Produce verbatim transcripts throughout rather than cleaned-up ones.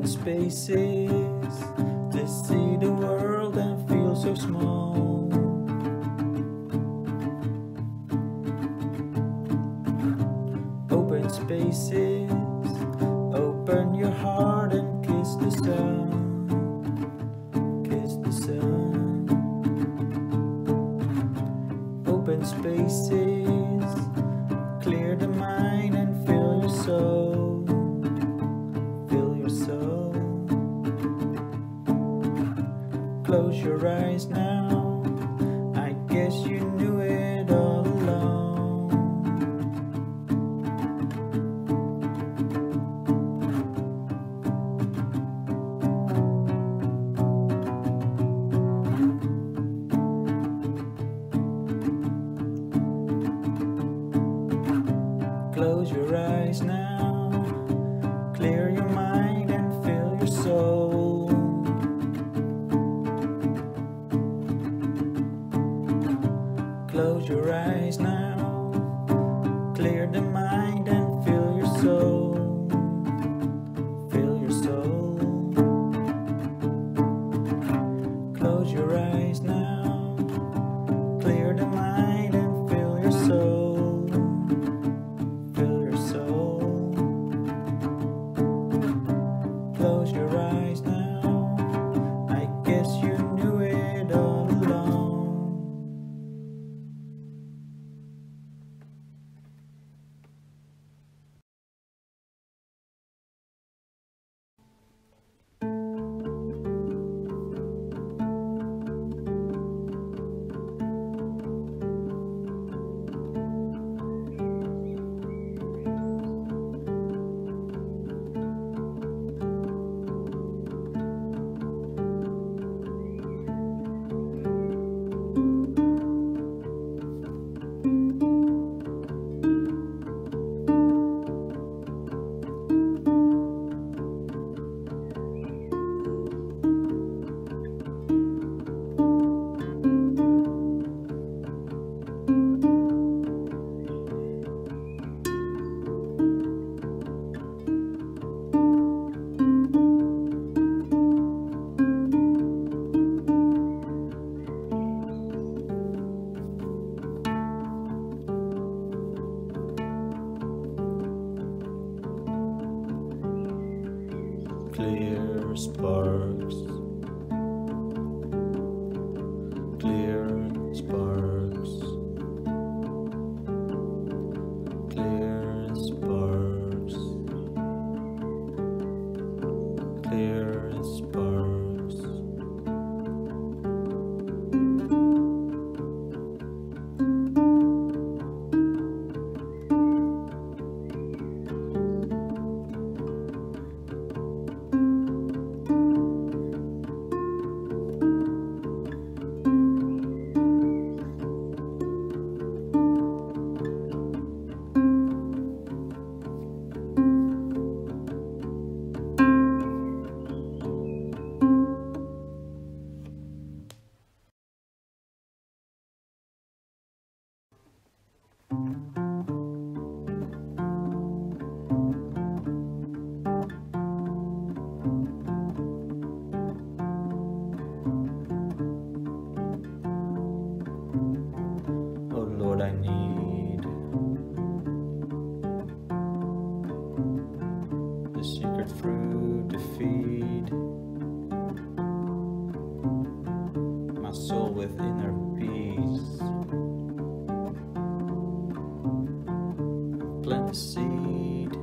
and spaces to see the world and feel so small. Open spaces, open your heart and kiss the sun, kiss the sun. Open spaces, clear the mind and fill your soul. Close your eyes now, I guess you knew it all along. Close your eyes now, clear your mind and fill your soul. Close your eyes now, clear the mind and fill your soul, fill your soul. Close your eyes now, clear the mind and fill your soul, fill your soul. Close your eyes now. Clear sparks, clear sparks, clear sparks, clear sparks. I need the secret fruit to feed my soul with inner peace. Plant the seed,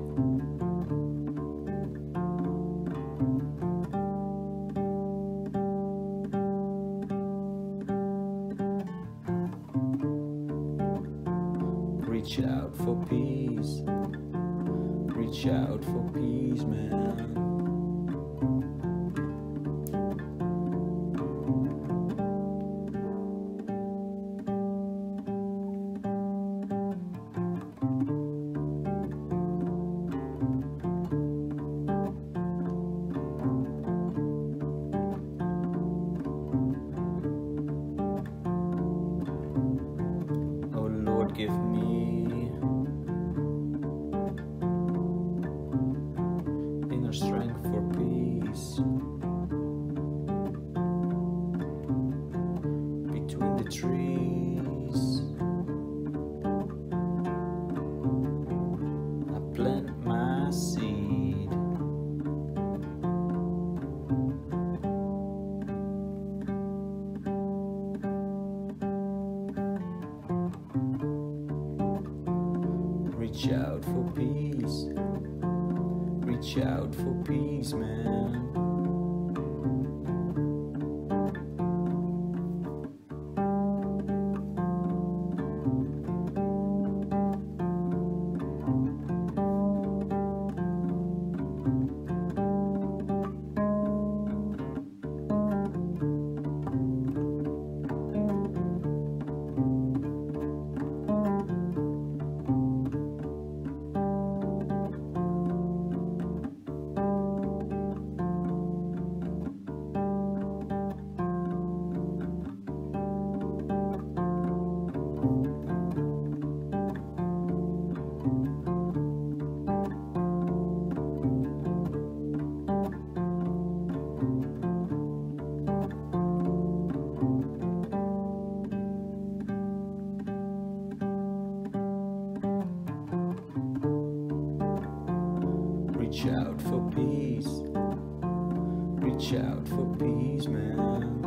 reach out for peace, reach out for peace, man. Oh Lord, give me strength for peace. Reach out for peace. Reach out for peace, man. Reach out for peace. Reach out for peace, man.